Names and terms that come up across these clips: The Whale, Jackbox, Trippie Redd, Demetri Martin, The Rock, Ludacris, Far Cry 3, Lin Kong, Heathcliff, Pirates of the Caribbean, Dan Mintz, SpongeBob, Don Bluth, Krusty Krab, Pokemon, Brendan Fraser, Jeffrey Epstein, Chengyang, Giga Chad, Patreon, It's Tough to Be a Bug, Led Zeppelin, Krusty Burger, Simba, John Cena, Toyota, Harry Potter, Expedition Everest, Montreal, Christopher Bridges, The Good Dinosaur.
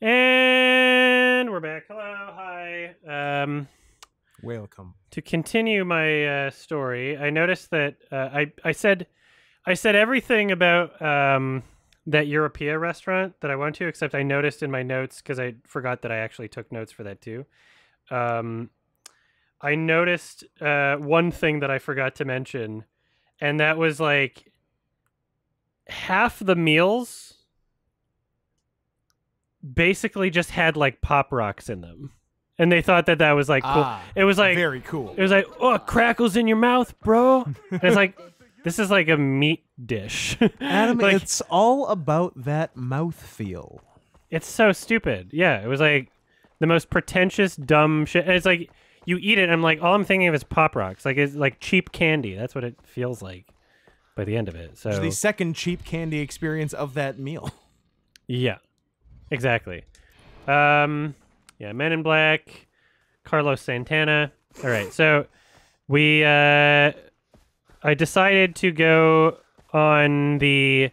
And we're back. Hello, hi. Welcome. To continue my story, I noticed that I said everything about that Europea restaurant that I went to, except I noticed in my notes, because I forgot that I actually took notes for that too. I noticed one thing that I forgot to mention, and that was like half the meals basically just had like Pop Rocks in them. And they thought that that was like cool. It was like very cool. It was like, oh, crackles in your mouth, bro. And it's like, this is like a meat dish. Adam, like, it's all about that mouthfeel. It's so stupid. Yeah, it was like the most pretentious, dumb shit. And it's like you eat it, and I'm like, all I'm thinking of is Pop Rocks. Like it's like cheap candy. That's what it feels like by the end of it. So it's the second cheap candy experience of that meal. Yeah, exactly. Yeah, Men in Black, Carlos Santana. All right, so we I decided to go on the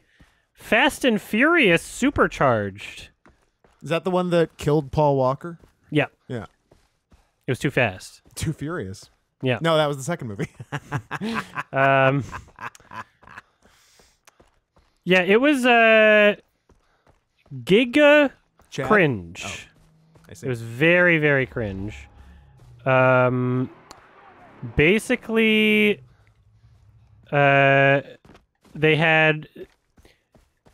Fast and Furious Supercharged. Is that the one that killed Paul Walker? Yeah. Yeah. It was too fast. Too furious. Yeah. No, that was the second movie. Yeah, it was giga Chad? Cringe. Oh. It was very, very cringe. Basically, they had...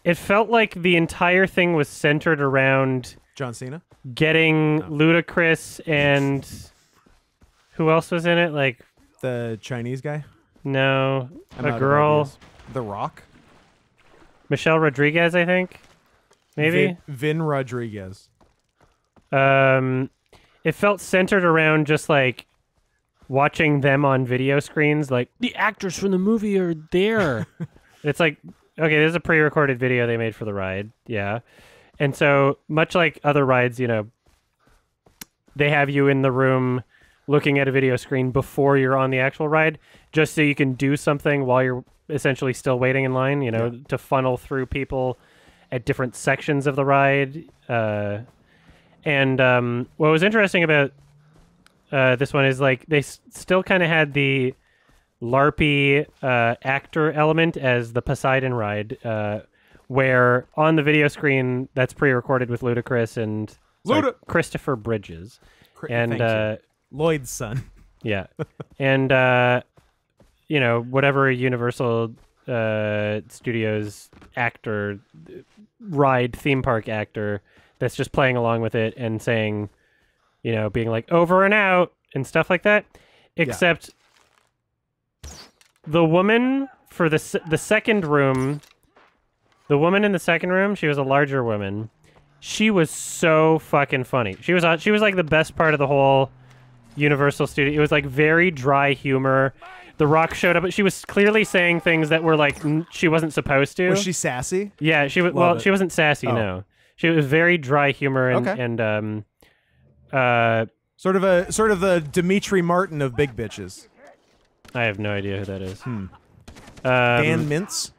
It felt like the entire thing was centered around... John Cena? Getting Ludacris and... Who else was in it? Like... The Chinese guy? No. A girl. The Rock? Michelle Rodriguez, I think. Maybe? Vin Rodriguez. It felt centered around just like watching them on video screens, like the actors from the movie are there. It's like, okay, this is a pre-recorded video they made for the ride. Yeah. And so much like other rides, you know, they have you in the room looking at a video screen before you're on the actual ride, just so you can do something while you're essentially still waiting in line, you know, yeah, to funnel through people at different sections of the ride. And what was interesting about this one is, like, they still kind of had the LARPy actor element as the Poseidon ride, where on the video screen that's pre-recorded with Ludacris and Christopher Bridges. And Lloyd's son. Yeah. And, you know, whatever Universal Studios actor, ride theme park actor... That's just playing along with it and saying, you know, being like over and out and stuff like that. Except yeah, the woman for the second room, the woman in the second room, she was a larger woman. She was so fucking funny. She was like the best part of the whole Universal Studio. It was like very dry humor. The Rock showed up, but she was clearly saying things that were like she wasn't supposed to. Was she sassy? Yeah, she was. Well, she wasn't sassy. Oh. No. She was very dry humor and, okay, and sort of the Demetri Martin of big bitches. I have no idea who that is. Hmm. Dan Mintz.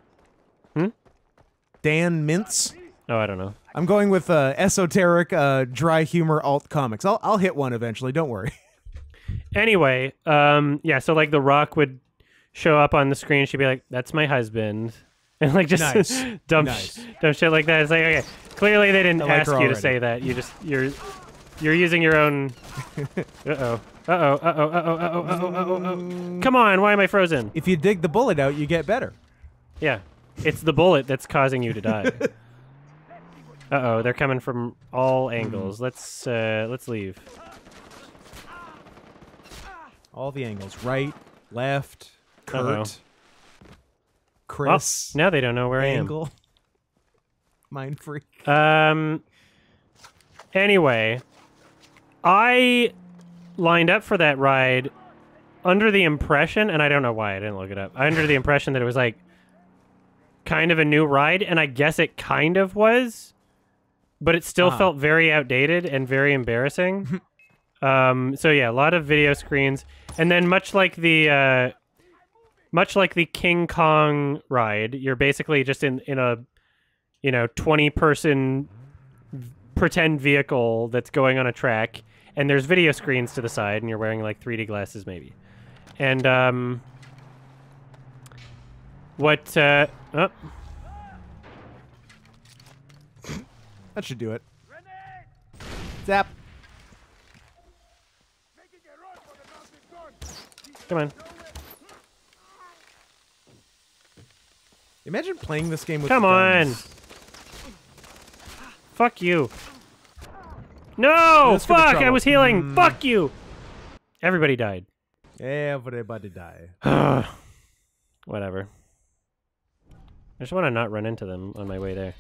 Hmm. Dan Mintz. Oh, I don't know. I'm going with esoteric, dry humor alt comics. I'll hit one eventually. Don't worry. Anyway, yeah. So like The Rock would show up on the screen. She'd be like, "That's my husband," and like just nice. dumb shit like that. It's like, okay, clearly they didn't ask you to say that. You just you're using your own. Uh oh. Come on, why am I frozen? If you dig the bullet out, you get better. Yeah, it's the bullet that's causing you to die. Uh oh, they're coming from all angles. Let's leave. All the angles, right, left, Kurt, Chris. Well, now they don't know where I am. Mind freak. Anyway, I lined up for that ride under the impression, and I don't know why I didn't look it up, under the impression that it was like kind of a new ride, and I guess it kind of was, but it still felt very outdated and very embarrassing. So yeah, a lot of video screens, and then much like the King Kong ride, you're basically just in a 20-person pretend vehicle that's going on a track, and there's video screens to the side, and you're wearing like 3D glasses maybe. And what? Oh. That should do it. Zap. Come on. Imagine playing this game with Come on! Fuck you. No! Let's fuck! I was healing! Fuck you! Everybody died. Everybody died. Whatever. I just want to not run into them on my way there.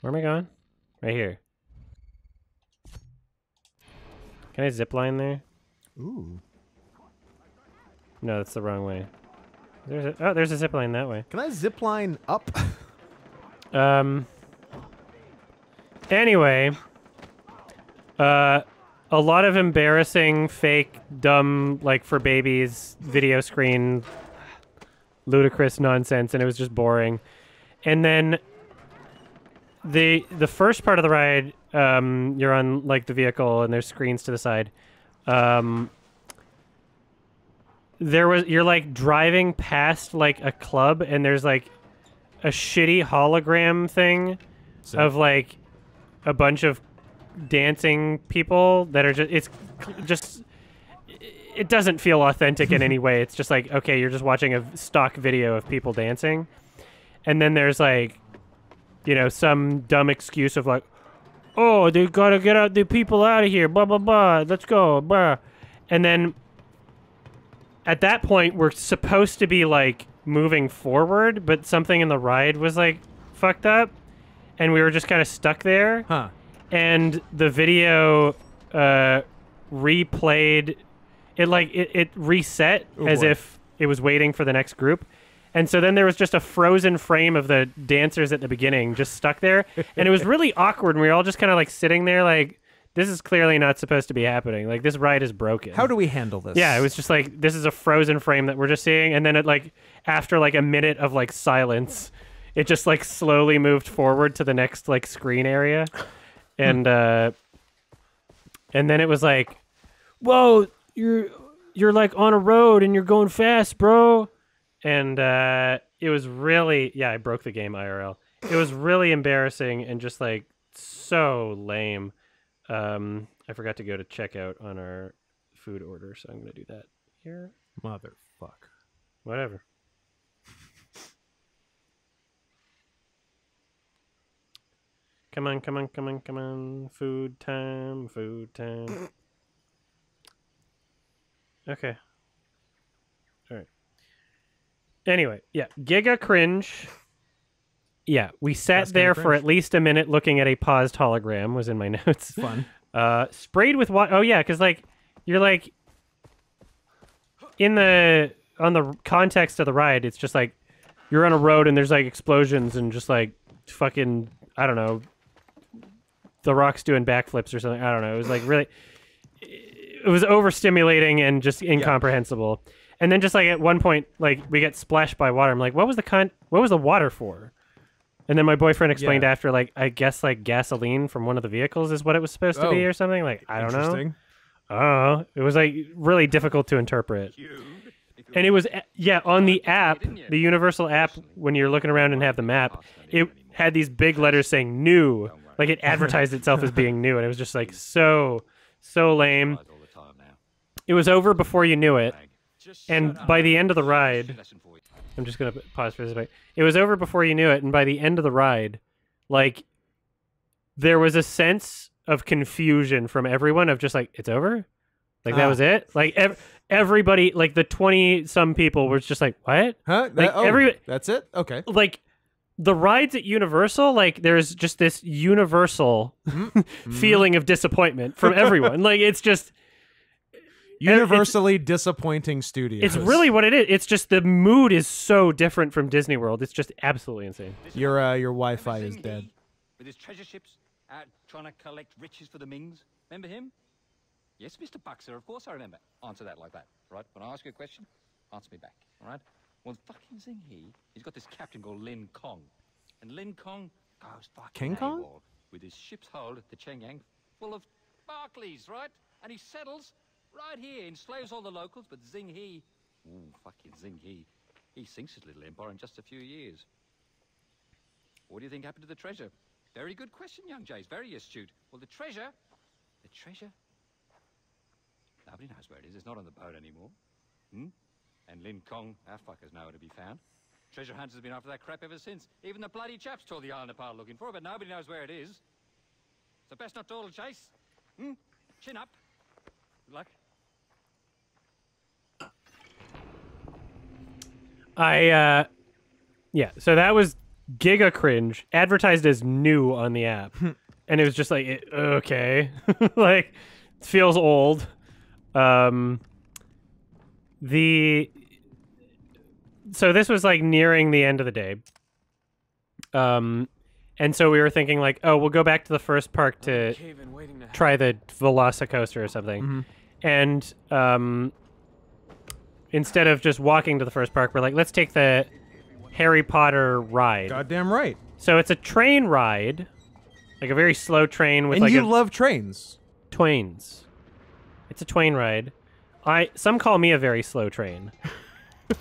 Where am I going? Right here. Can I zipline there? Ooh. No, that's the wrong way. There's a, oh, there's a zipline that way. Can I zipline up? Anyway, a lot of embarrassing, fake, dumb, like for babies, video screen, ludicrous nonsense, and it was just boring. And then the first part of the ride, you're on like the vehicle, and there's screens to the side. You're like driving past like a club, and there's like a shitty hologram thing of like a bunch of dancing people that are just, it doesn't feel authentic in any way. It's just like, okay, you're just watching a stock video of people dancing. And then there's like, you know, some dumb excuse of like, oh, they gotta get out the people out of here, blah, blah, blah, let's go, blah. And then at that point, we're supposed to be, like, moving forward, but something in the ride was, like, fucked up, and we were just kind of stuck there. Huh. And the video replayed, it reset as if it was waiting for the next group. And so then there was just a frozen frame of the dancers at the beginning just stuck there, and it was really awkward, and we were all just kind of, like, sitting there, like, this is clearly not supposed to be happening. Like, this ride is broken. How do we handle this? Yeah, it was just like, this is a frozen frame that we're just seeing. And then it, like, after, like, a minute of, like, silence, it just, like, slowly moved forward to the next, like, screen area. And, and then it was like, whoa, you're like, on a road and you're going fast, bro. And, it was really, yeah, I broke the game IRL. It was really embarrassing and just, like, so lame. I forgot to go to checkout on our food order, so I'm gonna do that here. Motherfucker. Whatever. Come on, come on, come on, come on. Food time, food time. Okay. Alright. Anyway, yeah. Giga cringe. Yeah, we sat there for at least a minute looking at a paused hologram, was in my notes. Fun. Sprayed with water. Oh, yeah, because, like, you're, like, on the context of the ride, it's just, like, you're on a road and there's, like, explosions and just, like, fucking, I don't know, The Rock's doing backflips or something. I don't know. It was, like, really, it was overstimulating and just incomprehensible. Yeah. And then just, like, at one point, like, we get splashed by water. I'm like, what was the water for? And then my boyfriend explained after, like, I guess, like, gasoline from one of the vehicles is what it was supposed to be or something. Like, I don't know. Oh, it was, like, really difficult to interpret. And it was, yeah, on the app, the Universal app, when you're looking around and have the map, it had these big letters saying new. Like, it advertised itself as being new. And it was just, like, so lame. It was over before you knew it. And by the end of the ride... I'm just going to pause for a second. It was over before you knew it, and by the end of the ride, like, there was a sense of confusion from everyone of just like, it's over? Like, that was it? Like, everybody, like, the 20-some people were just like, what? Huh? Like, that's it? Okay. Like, the rides at Universal, like, there's just this universal feeling of disappointment from everyone. Like, it's just... Universally disappointing studios. It's really what it is. It's just the mood is so different from Disney World. It's just absolutely insane. Your Wi-Fi is dead. With his treasure ships out trying to collect riches for the Mings. Remember him? Yes, Mr. Buxer, of course I remember. Answer that like that, right? When I ask you a question, answer me back, all right? Well, fucking Zheng He, he's got this captain called Lin Kong. And Lin Kong goes fucking AWOL. with his ship's hold at the Chengyang full of Barclays, right? And he settles right here, enslaves all the locals, but Zheng He, ooh, fucking Zheng He, he sinks his little empire in just a few years. What do you think happened to the treasure? Very good question, young Jays, very astute. Well, the treasure, nobody knows where it is. It's not on the boat anymore. Hmm? And Lin Kong, our fuckers know where to be found. Treasure hunters have been after that crap ever since. Even the bloody chaps tore the island apart looking for it, but nobody knows where it is. So best not to all chase. Hmm? Chin up. Good luck. Yeah, so that was Giga Cringe, advertised as new on the app. And it was just like, okay. Like, it feels old. So this was like nearing the end of the day. And so we were thinking like, oh, we'll go back to the first park to try the VelociCoaster or something. Mm-hmm. And instead of just walking to the first park, we're like, let's take the Harry Potter ride. Goddamn right. So it's a train ride, like a very slow train with like. And you love trains. Twains. It's a twain ride. Some call me a very slow train.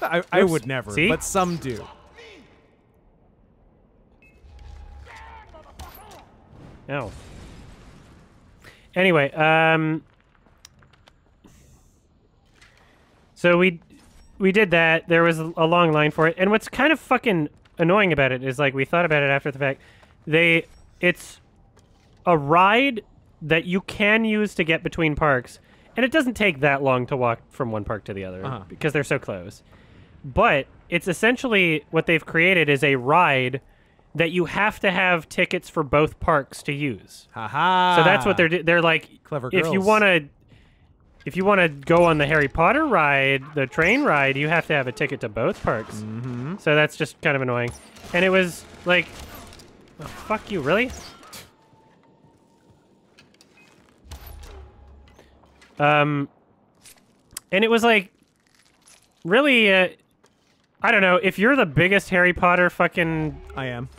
I would never, see? But some do. No. Anyway, so we did that. There was a long line for it, and what's kind of fucking annoying about it is like we thought about it after the fact. It's a ride that you can use to get between parks. And it doesn't take that long to walk from one park to the other because they're so close. But it's essentially what they've created is a ride that you have to have tickets for both parks to use. Haha. So that's what they're like. Clever girls. If you want to go on the Harry Potter ride, the train ride, you have to have a ticket to both parks. Mm-hmm. So that's just kind of annoying. And it was like, oh, fuck you, really? And it was like, really, I don't know, if you're the biggest Harry Potter fucking... I am.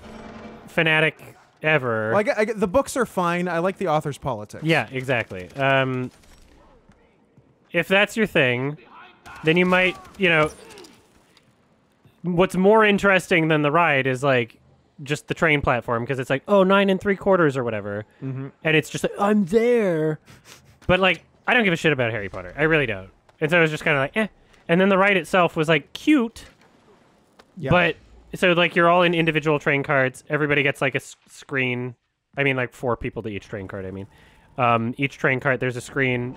...fanatic ever... Well, I get, the books are fine, I like the author's politics. Yeah, exactly. If that's your thing, then you might, you know... What's more interesting than the ride is, like, just the train platform, because it's like, oh, 9 3/4 or whatever. Mm-hmm. And it's just like, I'm there! But, like... I don't give a shit about Harry Potter. I really don't. And so I was just kind of like, eh. And then the ride itself was like cute, yeah. But so like you're all in individual train carts. Everybody gets like a screen. I mean, like 4 people to each train cart. I mean, each train cart there's a screen.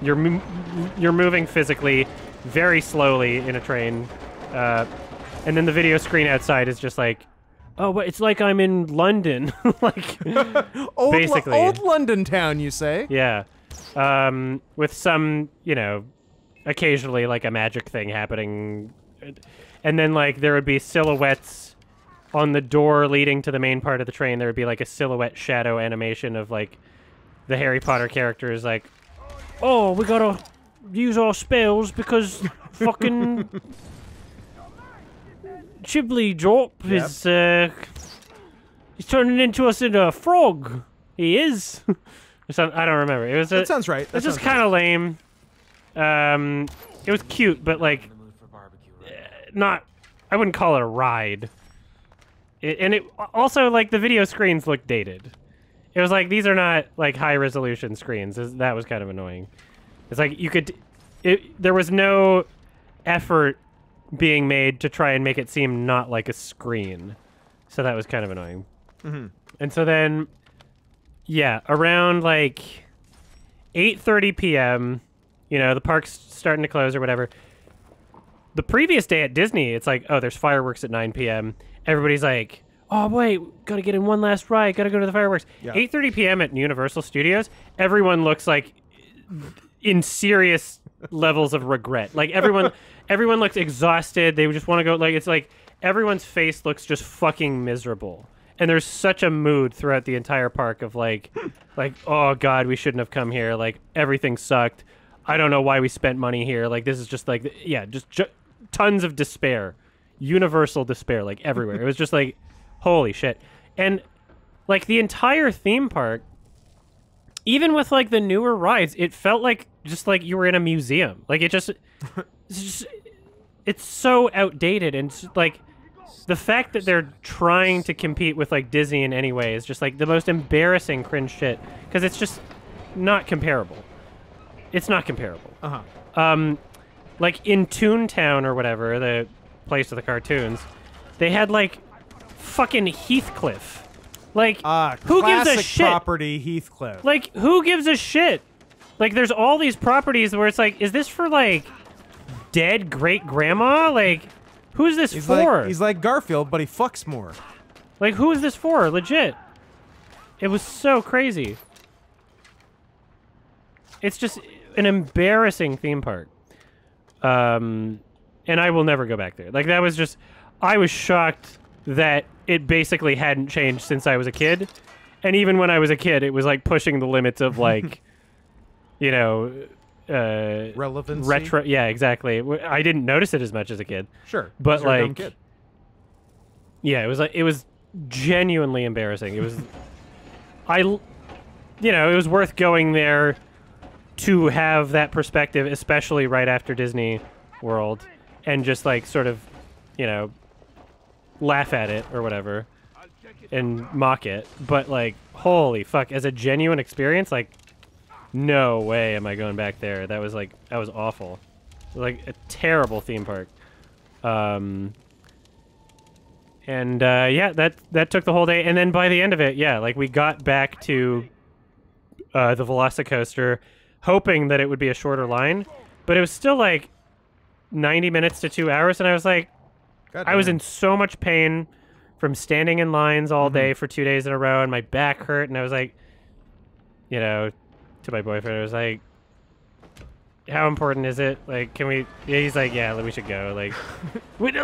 You're moving physically, very slowly in a train, and then the video screen outside is just like. Oh, well, it's like I'm in London, like basically old London town. You say? Yeah, with some, you know, occasionally like a magic thing happening, and then like there would be silhouettes on the door leading to the main part of the train. There would be like a silhouette shadow animation of like the Harry Potter characters, like, oh, we gotta use our spells because fucking. Chibley Jorp is, he's turning into a frog. He is. I don't remember. It was. That sounds right. It's just kind of lame. It was cute, but like, not. I wouldn't call it a ride. And it also like the video screens looked dated. It was like these are not like high resolution screens. That was kind of annoying. It's like you could. There was no effort. Being made to try and make it seem not like a screen. So that was kind of annoying. Mm-hmm. And so then, yeah, around like 8:30 p.m., you know, the park's starting to close or whatever. The previous day at Disney, it's like, oh, there's fireworks at 9 p.m. Everybody's like, oh, wait, gotta get in one last ride, gotta go to the fireworks. Yeah. 8:30 p.m. at Universal Studios, everyone looks like in serious levels of regret. Like, everyone looks exhausted. They just want to go, like, it's like everyone's face looks just fucking miserable. And there's such a mood throughout the entire park of like, like, oh God, we shouldn't have come here. Like, everything sucked. I don't know why we spent money here. Like, this is just like, yeah, just tons of despair. Universal despair, like, everywhere. It was just like, holy shit. And Like, the entire theme park, even with, like, the newer rides, it felt like just like you were in a museum. Like, it just... it's just, it's so outdated, and, like, the fact that they're trying to compete with, like, Disney in any way is just, like, the most embarrassing cringe shit, because it's just not comparable. It's not comparable. Uh-huh. Like, in Toontown or whatever, the place of the cartoons, they had, like, fucking Heathcliff. Like, who gives a shit? Property Heathcliff. Like, who gives a shit? Like, there's all these properties where it's like, is this for, like, dead great-grandma? Like, who's this for? Like, he's like Garfield, but he fucks more. Like, who is this for? Legit. It was so crazy. It's just an embarrassing theme park. And I will never go back there. Like, that was just... I was shocked that it basically hadn't changed since I was a kid. And even when I was a kid, it was, like, pushing the limits of, like, you know... relevancy? Retro, yeah, exactly. I didn't notice it as much as a kid. Sure. But, like... a dumb kid. Yeah, it was genuinely embarrassing. It was... You know, it was worth going there... to have that perspective, especially right after Disney World, and just, like, sort of, you know, laugh at it or whatever and mock it. But, like, holy fuck, as a genuine experience, like, no way am I going back there. That was, like, that was awful. Like, a terrible theme park. Yeah, that took the whole day. And then by the end of it, yeah, like, we got back to the VelociCoaster, hoping that it would be a shorter line, but it was still like 90 minutes to 2 hours, and I was like, I was in so much pain from standing in lines all day for 2 days in a row, and my back hurt, and I was like, you know, to my boyfriend, I was like, how important is it? Like, can we... he's like, yeah, we should go. Like,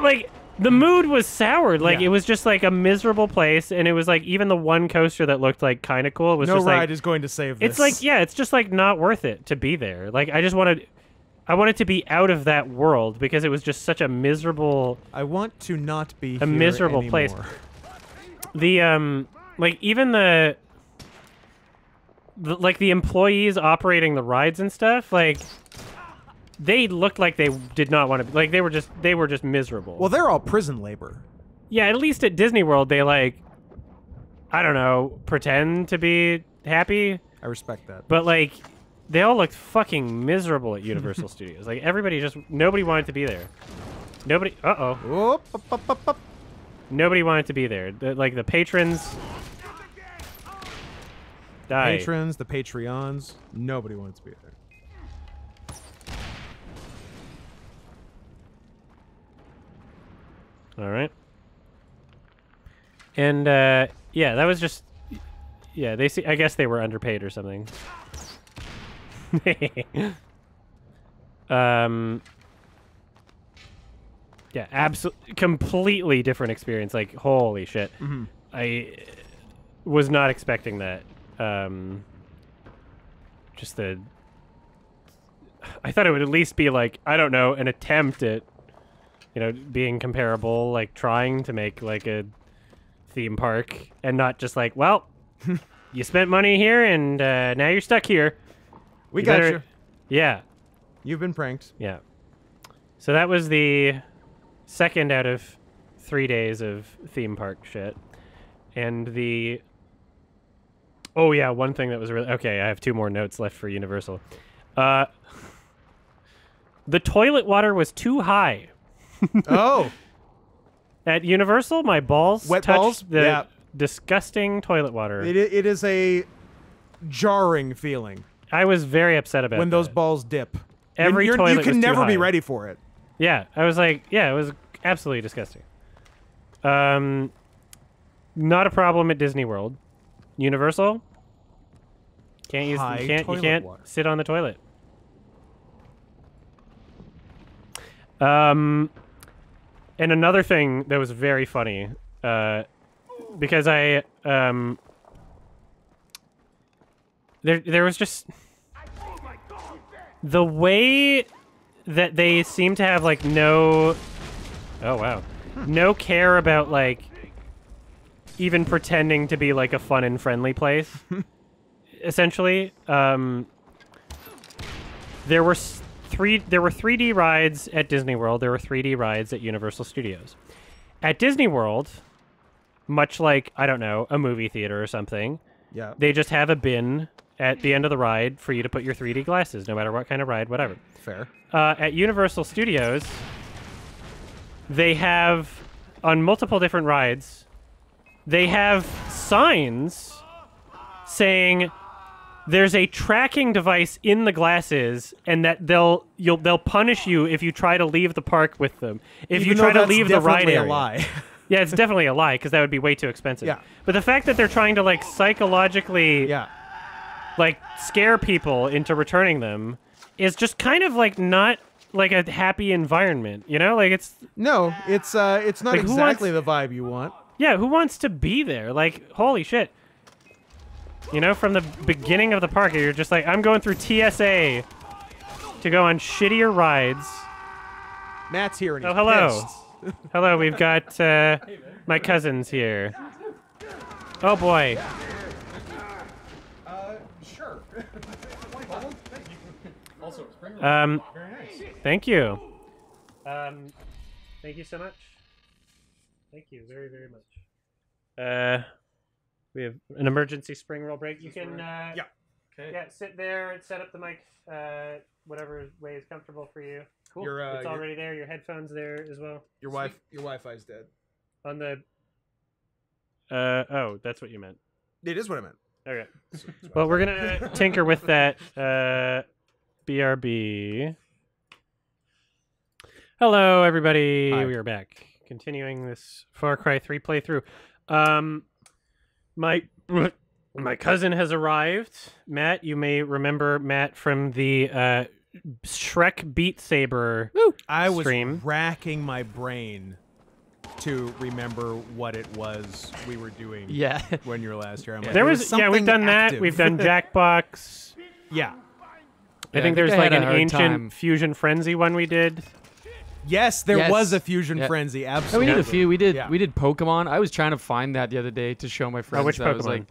like, the mood was soured. Like, it was just like a miserable place, and it was like even the one coaster that looked like kind of cool was just like, no ride is going to save this. It's like, yeah, it's just like not worth it to be there. Like, I wanted to be out of that world because it was just such a miserable... I want to not be a miserable anymore. Place. The like, even the like, the employees operating the rides and stuff, like, they looked like they did not want to... like, they were just miserable. Well, they're all prison labor. Yeah, at least at Disney World, they, like, I don't know, pretend to be happy. I respect that. But, like, they all looked fucking miserable at Universal Studios. Like, everybody just... nobody wanted to be there. Nobody... uh-oh. Nobody wanted to be there. Like, the patrons... die. Patrons, the Patreons, nobody wanted to be there. All right. And, yeah, that was just... yeah, they see... I guess they were underpaid or something. Yeah, completely different experience. Like, holy shit. Mm-hmm. I was not expecting that. Just the... I thought it would at least be, like, I don't know, an attempt at... you know, being comparable, like, trying to make, like, a theme park, and not just like, well, you spent money here, and now you're stuck here. We got you. Yeah. You've been pranked. Yeah. So that was the second out of 3 days of theme park shit. And the... oh, yeah, one thing that was really... okay, I have 2 more notes left for Universal. The toilet water was too high. Oh. At Universal, my balls touched the disgusting toilet water. It is a jarring feeling. I was very upset about when those balls dip. Every toilet, you can never be ready for it. Yeah, I was like, yeah, it was absolutely disgusting. Not a problem at Disney World. Universal, can't use... you can't sit on the toilet. And another thing that was very funny, because I, there was just... the way that they seem to have, like, no... oh, wow. No care about, like, even pretending to be like a fun and friendly place, essentially. There were 3D rides at Disney World. There were 3D rides at Universal Studios. At Disney World, much like, I don't know, a movie theater or something, yeah, they just have a bin at the end of the ride for you to put your 3D glasses, no matter what kind of ride, whatever. Fair. At Universal Studios, they have, on multiple different rides, they have signs saying there's a tracking device in the glasses, and that they'll punish you if you try to leave the park with them. If you try to leave the ride area. A lie. Yeah, it's definitely a lie, because that would be way too expensive. Yeah. But the fact that they're trying to like psychologically, yeah, like scare people into returning them is just kind of like not like a happy environment, you know? Like it's no, it's not like exactly the vibe you want. Yeah, who wants to be there? Like, holy shit. You know, from the beginning of the park, you're just like, I'm going through TSA to go on shittier rides. Matt's here. And he's pissed. Hello, we've got my cousins here. Oh, boy. Sure. Thank you. Thank you so much. Thank you very, very much. We have an emergency spring roll break. You can yeah. Okay. Yeah, sit there and set up the mic whatever way is comfortable for you. Cool. It's already there. Your headphones there as well. Your Wi-Fi's dead. On the oh, that's what you meant. It is what I meant. Okay. Well, we're going to tinker with that BRB. Hello everybody. Hi. We are back continuing this Far Cry 3 playthrough. My cousin has arrived. Matt, you may remember Matt from the Shrek Beat Saber stream. I was racking my brain to remember what it was we were doing when you were last here. I'm like, there was we've done that. We've done Jackbox. Yeah. I think there's like an ancient Fusion Frenzy one we did. Yes, there was a Fusion Frenzy. Absolutely. Oh, we did a few. We did Pokemon. I was trying to find that the other day to show my friends. Oh, which Pokemon? I was like,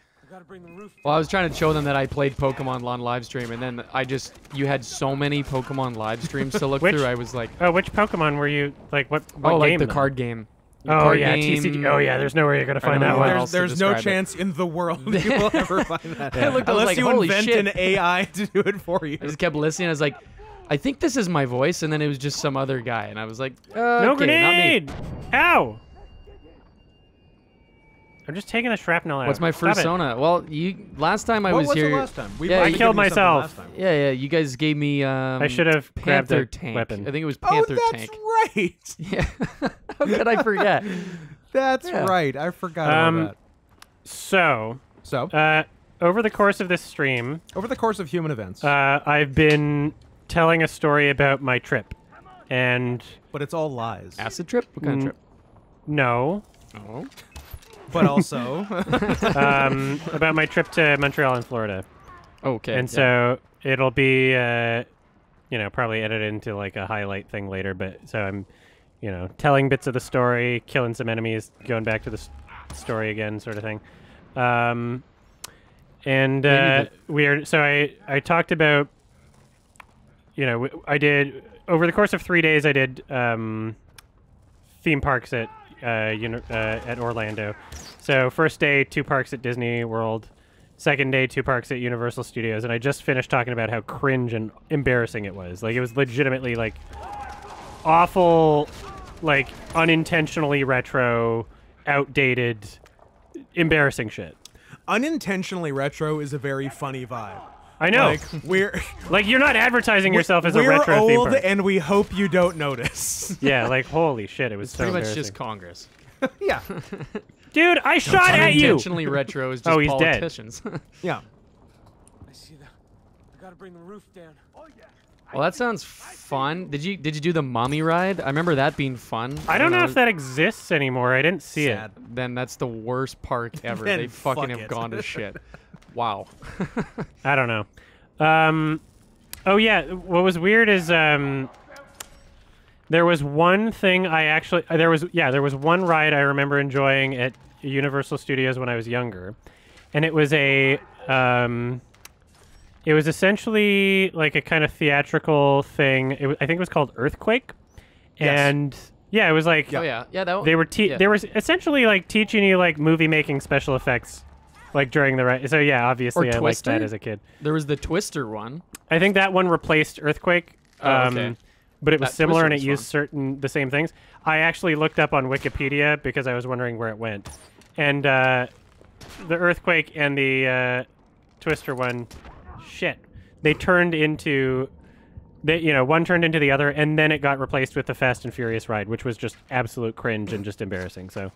well, I was trying to show them that I played Pokemon on live stream, and then I just you had so many Pokemon live streams to look through. I was like, oh, which Pokemon were you like? What oh, game, like the card game. The card game. TCG. Oh yeah, there's nowhere you're gonna find that one. There's no chance in the world you will ever find that. I looked, unless you invent an AI to do it for you. I just kept listening. I was like, I think this is my voice, and then it was just some other guy, and I was like, okay, no grenade! Not me. Ow! I'm just taking the shrapnel out. What's my fursona? Well, last time I was here. What was the last time? I killed myself. Yeah, you guys gave me. I should have grabbed their tank. Weapon. I think it was Panther Tank. Oh, that's right. Yeah. How could I forget? That's right. I forgot about that. So. Over the course of this stream. Over the course of human events. I've been telling a story about my trip, but it's all lies. Acid trip? What kind of trip? No. Oh. But also about my trip to Montreal and Florida. Okay. And so it'll be, you know, probably edited into like a highlight thing later. But so I'm, you know, telling bits of the story, killing some enemies, going back to the story again, sort of thing. And so I talked about. You know, I did, over the course of 3 days, I did theme parks at Orlando. So first day, 2 parks at Disney World. Second day, 2 parks at Universal Studios. And I just finished talking about how cringe and embarrassing it was. Like, it was legitimately, like, awful, like, unintentionally retro, outdated, embarrassing shit. Unintentionally retro is a very funny vibe. I know. Like, we're like, you're not advertising yourself as a retro theme park. We're old, and we hope you don't notice. Yeah, like, holy shit, it was so pretty much just Congress. Yeah. Dude, I shot at you! Intentionally retro is just politicians. Dead. Yeah. I see that. I gotta bring the roof down. Oh, yeah. Well, that sounds fun. Did you do the mommy ride? I remember that being fun. I don't know if that exists anymore. I didn't see it. Then that's the worst park ever. They fucking have gone to shit. Wow. I don't know. Oh, yeah. What was weird is there was one thing I actually... there was one ride I remember enjoying at Universal Studios when I was younger, and it was a it was essentially like a kind of theatrical thing. I think it was called Earthquake, and yeah, it was like they were essentially like teaching you like movie making special effects. Like during the right, so yeah, obviously I liked that as a kid. There was the Twister one. I think that one replaced Earthquake, but it was similar and it used the same things. I actually looked up on Wikipedia because I was wondering where it went, and the Earthquake and the Twister one, they turned into, you know, one turned into the other, and then it got replaced with the Fast and Furious ride, which was just absolute cringe and just embarrassing. So.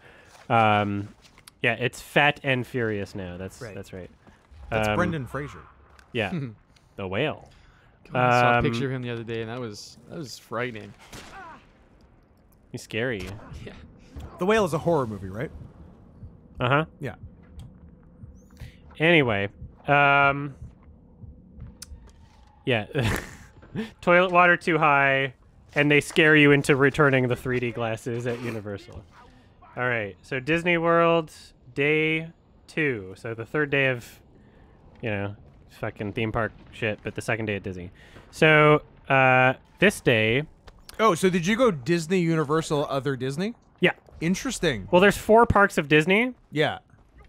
Yeah, it's Fat and Furious now. That's right. That's right. That's Brendan Fraser. Yeah, the whale. I saw a picture of him the other day, and that was frightening. He's scary. Yeah. The Whale is a horror movie, right? Uh huh. Yeah. Anyway, yeah, toilet water too high, and they scare you into returning the 3D glasses at Universal. All right, so Disney World, day 2. So the third day of, you know, fucking theme park shit, but the second day at Disney. So this day... Oh, so did you go Disney, Universal, other Disney? Yeah. Interesting. Well, there's 4 parks of Disney. Yeah.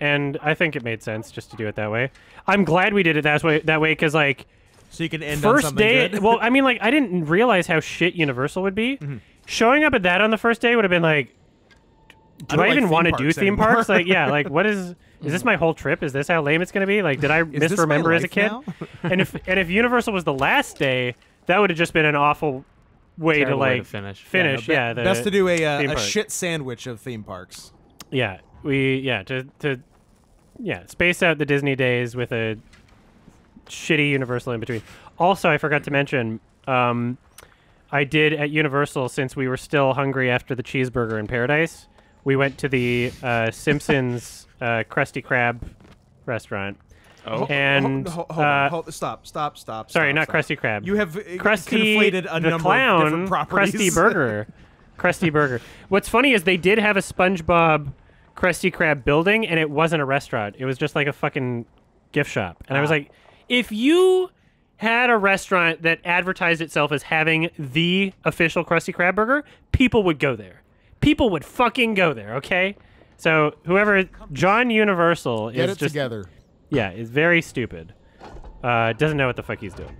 And I think it made sense just to do it that way. I'm glad we did it that way, because, like... So you can end on something good. Well, I mean, like, I didn't realize how shit Universal would be. Mm-hmm. Showing up at that on the first day would have been like... Do I even want to do theme parks? Like, yeah, like, what is this my whole trip? Is this how lame it's going to be? Like, did I misremember as a kid? And if Universal was the last day, that would have just been an awful way to, like, finish. Yeah, best to do a shit sandwich of theme parks. Yeah, to space out the Disney days with a shitty Universal in between. Also, I forgot to mention, I did at Universal, since we were still hungry after the cheeseburger in Paradise. We went to the Simpsons Krusty Krab restaurant. Oh, and hold, stop. Sorry, not Krusty Krab. You have conflated a number of different properties. Krusty Burger, Krusty Burger. What's funny is they did have a SpongeBob Krusty Krab building, and it wasn't a restaurant. It was just like a fucking gift shop. And I was like, if you had a restaurant that advertised itself as having the official Krusty Krab burger, people would go there. People would fucking go there, okay? So whoever John Universal is just together. Yeah, is very stupid. Doesn't know what the fuck he's doing.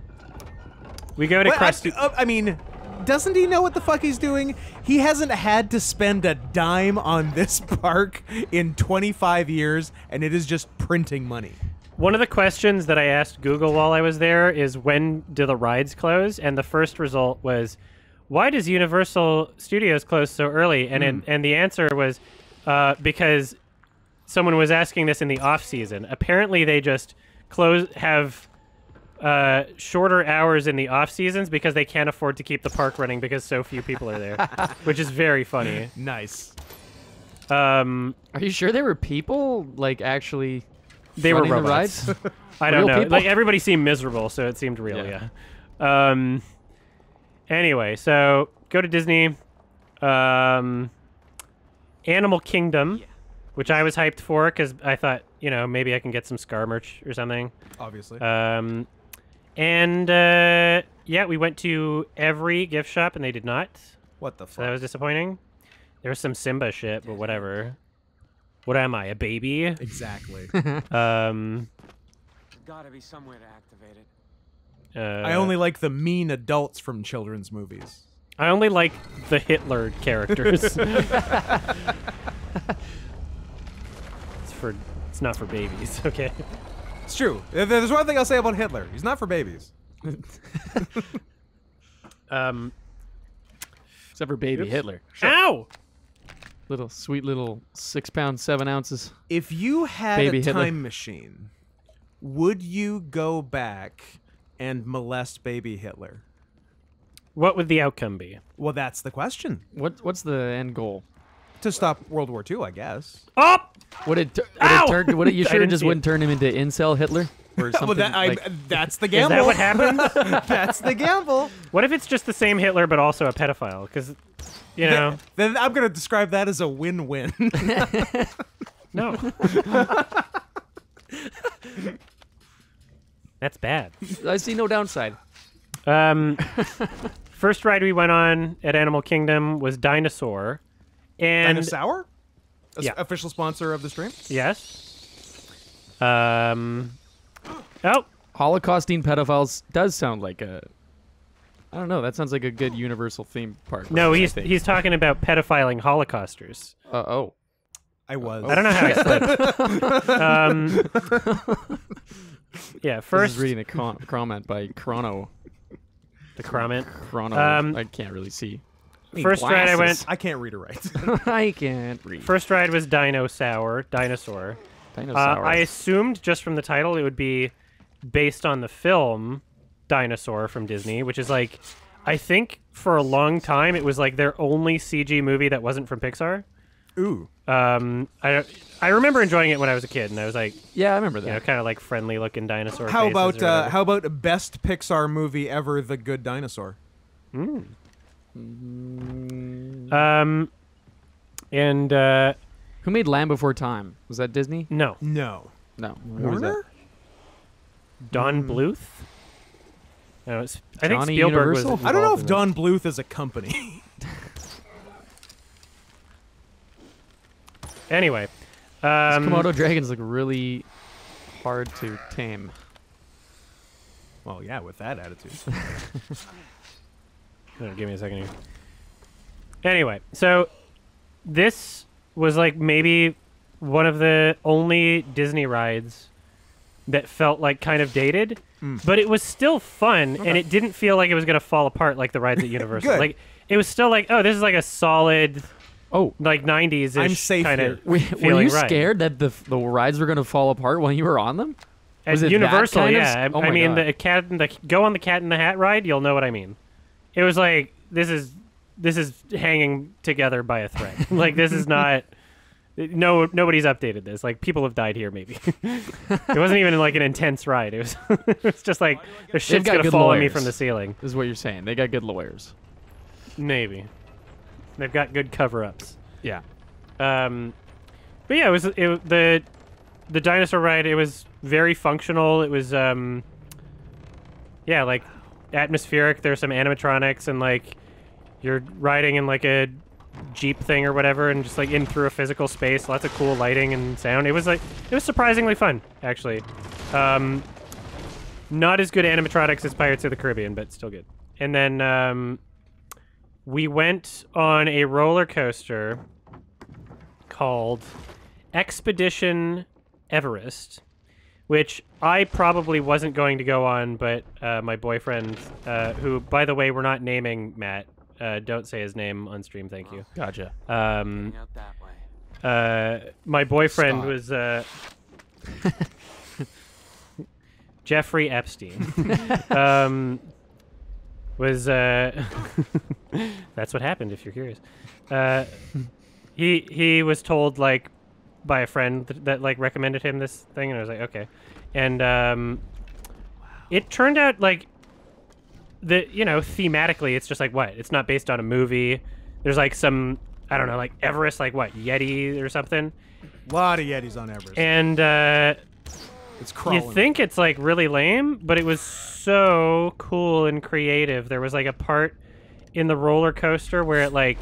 We go to Krusty. I mean, doesn't he know what the fuck he's doing? He hasn't had to spend a dime on this park in 25 years, and it is just printing money. One of the questions that I asked Google while I was there is, when do the rides close? And the first result was, why does Universal Studios close so early? And and the answer was because someone was asking this in the off season. Apparently, they just have shorter hours in the off seasons because they can't afford to keep the park running because so few people are there, which is very funny. Nice. Are you sure there were people like actually? They were robots. The rides? I don't know. People? Like, everybody seemed miserable, so it seemed real. Yeah. Anyway, so go to Disney, Animal Kingdom, which I was hyped for because I thought, you know, maybe I can get some Scar merch or something. Obviously. Yeah, we went to every gift shop and they did not. What the fuck? So that was disappointing. There was some Simba shit, but whatever. What am I, a baby? Exactly. There's got to be somewhere to activate it. I only like the mean adults from children's movies. I only like the Hitler characters. It's not for babies, okay? It's true. There's one thing I'll say about Hitler. He's not for babies. Except for baby Hitler. Sure. Ow! Little sweet little 6 pounds, 7 ounces. If you had a time machine, would you go back and molest baby Hitler? What would the outcome be? Well, that's the question. What's the end goal? To stop World War II, I guess. Up! Wouldn't turn him into incel Hitler? Or something? Well, that's the gamble. Is that what happened? That's the gamble. What if it's just the same Hitler but also a pedophile? Because, you know. Then I'm going to describe that as a win-win. No. That's bad. I see no downside. First ride we went on at Animal Kingdom was Dinosaur. And Dinosaur? Yeah. Official sponsor of the stream? Yes. Oh. Holocausting pedophiles does sound like a... I don't know. That sounds like a good Universal theme park. No, he's talking about pedophiling Holocausters. Oh. I was. I don't know how I slipped. Yeah, first... I was reading a comment by Chrono. The comment? Chrono. I can't really see. First ride I went... I can't read or write. I can't read. First ride was Dinosaur. I assumed, just from the title, it would be based on the film... Dinosaur from Disney, which is like, I think for a long time it was like their only CG movie that wasn't from Pixar. Ooh. I remember enjoying it when I was a kid, and I was like, yeah, I remember that. You know, kind of like friendly looking dinosaur. How about best Pixar movie ever, The Good Dinosaur? Who made Land Before Time? Was that Disney? No. Warner? Don Bluth. No, I think Spielberg was. I don't know if Don Bluth is a company. Anyway, Komodo dragons look really hard to tame. Well, yeah, with that attitude. No, give me a second here. Anyway, so this was like maybe one of the only Disney rides that felt like kind of dated, but it was still fun, and it didn't feel like it was going to fall apart like the rides at Universal. Like it was still like, oh, this is like a solid, like 90s-ish I'm safe kind here. Of Were you scared that the rides were going to fall apart when you were on them? Was at Universal, yeah. Of, I mean, go on the Cat in the Hat ride, you'll know what I mean. It was like, this is hanging together by a thread. Like, this is not... No, nobody's updated this. Like, people have died here, maybe. It wasn't even like an intense ride. It was it's just like, the shit's going to fall on me from the ceiling. Is what you're saying. They got good lawyers. Maybe. They've got good cover-ups. Yeah. But yeah, the dinosaur ride, it was very functional. It was, yeah, like, atmospheric. There's some animatronics, and like, you're riding in like a... Jeep thing or whatever, and just like in through a physical space. Lots of cool lighting and sound. It was like, it was surprisingly fun, actually. Not as good animatronics as Pirates of the Caribbean, but still good. And then we went on a roller coaster called Expedition Everest, which I probably wasn't going to go on, but my boyfriend, who, by the way, we're not naming Matt. Don't say his name on stream, thank you. Gotcha. My boyfriend was Jeffrey Epstein. That's what happened, if you're curious. He was told like by a friend that like recommended him this thing, and I was like, okay. And it turned out like. You know, thematically, it's just like, what? It's not based on a movie. There's like some, I don't know, like Everest, like what? Yeti or something? A lot of Yetis on Everest. And it's crawling. You think it's like really lame, but it was so cool and creative. There was like a part in the roller coaster where it like,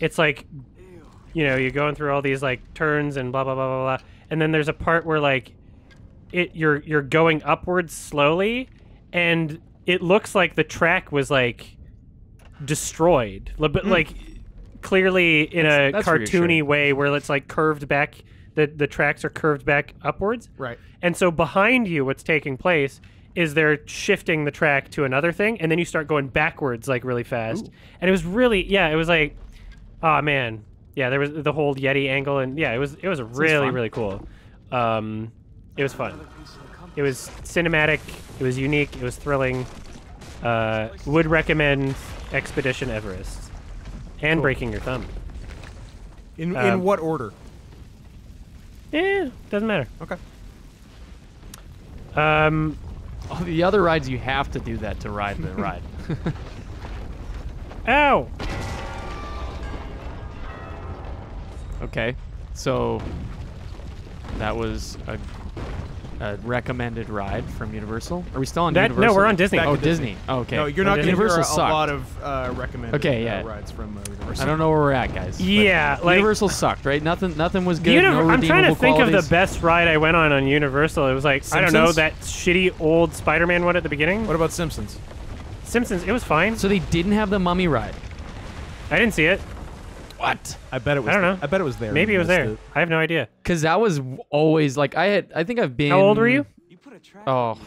it's like, you know, you're going through all these like turns and blah, blah, blah, blah, blah. And then there's a part where like, you're going upwards slowly, and it looks like the track was, like, destroyed. But, like, clearly in that's cartoony way where it's, like, curved back. The tracks are curved back upwards. Right. And so behind you, what's taking place is they're shifting the track to another thing, and then you start going backwards, like, really fast. Ooh. And it was really, yeah, it was like, oh, man. Yeah, there was the whole Yeti angle, and, yeah, it was really, really cool. It was fun. It was cinematic, it was unique, it was thrilling. Would recommend Expedition Everest. And Breaking Your Thumb. In what order? Yeah, doesn't matter. Okay. All the other rides, you have to do that to ride the ride. Ow! Okay, so That was a recommended ride from Universal. Are we still on Universal? No, we're on Disney. Oh, Disney. Oh, okay. No, you're not going to hear a lot of recommended rides from Universal. I don't know where we're at, guys. Yeah. Like, Universal sucked, right? Nothing was good. No redeemable qualities. I'm trying to think of the best ride I went on Universal. It was like, Simpsons? I don't know, that shitty old Spider-Man one at the beginning. What about Simpsons? Simpsons, it was fine. So they didn't have the mummy ride. I didn't see it. What? I bet it was. I don't know. I bet it was there. Maybe it was there. I have no idea. Because that was always like I think I've been. How old were you? Oh,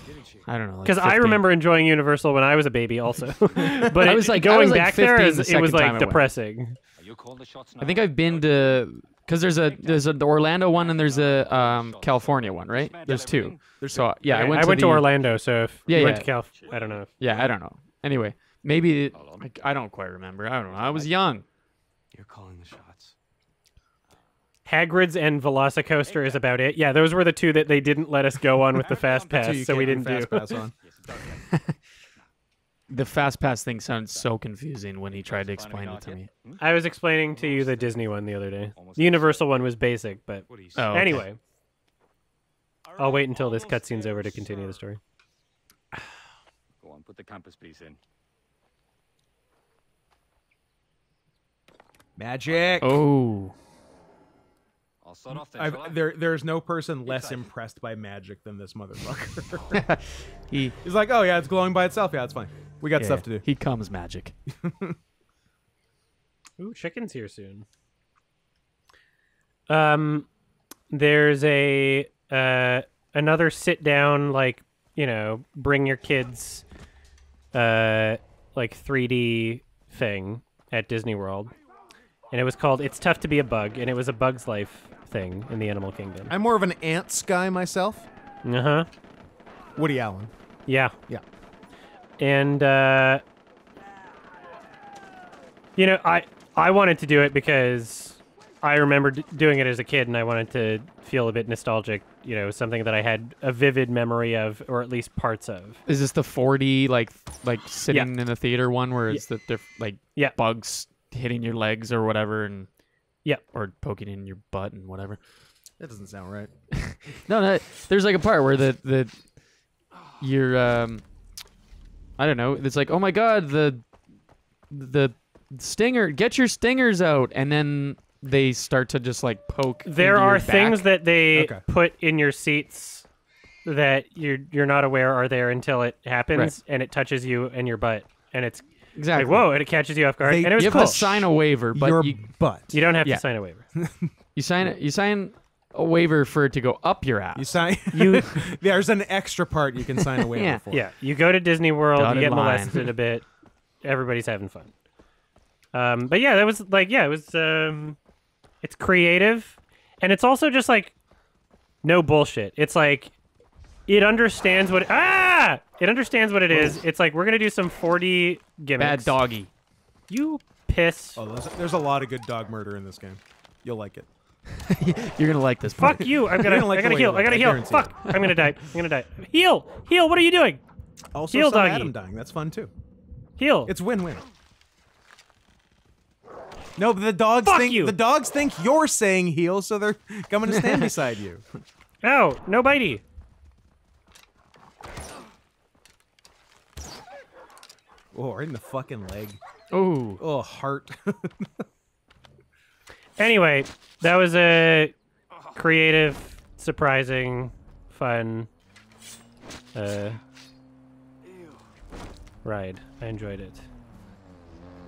I don't know. Because like I remember enjoying Universal when I was a baby, also. But I was like going back there. It was like depressing. I think I've been to because there's a the Orlando one and there's a California one, right? There's two. So yeah, I went to Orlando. So if you went to Cal, I don't know. Yeah, I don't know. Anyway, maybe I don't quite remember. I don't know. I was young. You're calling the shots. Hagrid's and VelociCoaster is about it. Yeah, those were the two that they didn't let us go on with the fast pass, so we didn't do. The fast pass thing sounds so confusing when he tried to explain it to me. I was explaining to you the Disney one the other day. The Universal one was basic, but anyway. I'll wait until this cutscene's over to continue the story. Go on, put the compass piece in. Magic. Oh. There's no person less impressed by magic than this motherfucker. He's like, oh yeah, it's glowing by itself. Yeah, it's fine. We got stuff to do. He comes magic. Ooh, chicken's here soon. There's a another sit down, like, you know, bring your kids, like 3D thing at Disney World. And it was called It's Tough to Be a Bug, and it was a Bug's Life thing in the animal kingdom. I'm more of an ants guy myself. Uh-huh. Woody Allen. Yeah. Yeah. And, you know, I wanted to do it because I remember doing it as a kid, and I wanted to feel a bit nostalgic, you know, something that I had a vivid memory of, or at least parts of. Is this the 4D, like sitting in the theater one, where it's the bugs hitting your legs or whatever, and or poking in your butt and whatever? That doesn't sound right. No, there's like a part where the you're I don't know, it's like, oh my god, the stinger, get your stingers out, and then they start to just like poke. There are things that they put in your seats that you're not aware are there until it happens, and it touches you and your butt, and it's exactly. Like, whoa, and it catches you off guard. And it was you have to sign a waiver, but you don't have to sign a waiver. You sign a waiver for it to go up your ass. There's an extra part you can sign a waiver for. Yeah, you go to Disney World, you get molested a bit. Everybody's having fun. But yeah, that was like, it was it's creative, and it's also just like no bullshit. It's like it understands what it understands what it is. It's like, we're gonna do some 4D gimmicks. Bad doggy. You piss. Oh, there's a lot of good dog murder in this game. You'll like it. You're gonna like this. Fuck you! I gotta heal. Fuck! I'm gonna die. Heal! Heal! What are you doing? Also, heal, doggy. Adam dying. That's fun too. Heal. It's win-win. No, but the dogs think you. The dogs think you're saying heal, so they're coming to stand beside you. Oh, no bitey. Oh, right in the fucking leg. Oh. Oh, heart. Anyway, that was a creative, surprising, fun ride. I enjoyed it.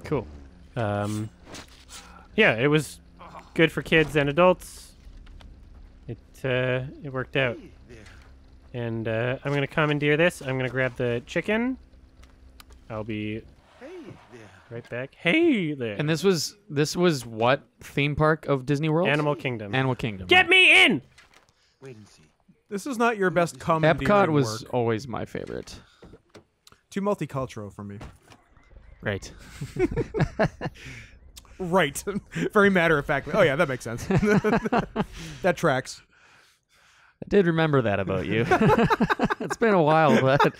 Cool. Yeah, it was good for kids and adults. It worked out. And I'm going to commandeer this. I'm going to grab the chicken. I'll be right back. Hey there. And this was what theme park of Disney World? Animal Kingdom. Animal Kingdom. Get me in. Wait and see. This is not your best comedy. Epcot was always my favorite. Too multicultural for me. Right. Right. Very matter of fact. Oh yeah, that makes sense. That tracks. I did remember that about you. It's been a while, but.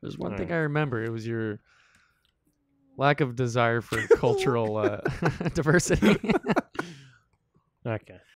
There's one thing I remember. It was your lack of desire for cultural diversity. Okay.